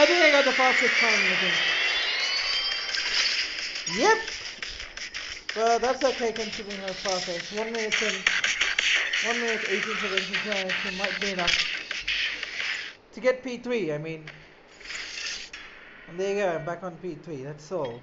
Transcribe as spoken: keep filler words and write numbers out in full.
I think I got the fastest time in the game. Yep! Well, that's okay considering how fast I was. one minute, eighteen seconds, so it might be enough to get P three, I mean. And there you go, I'm back on P three, that's all.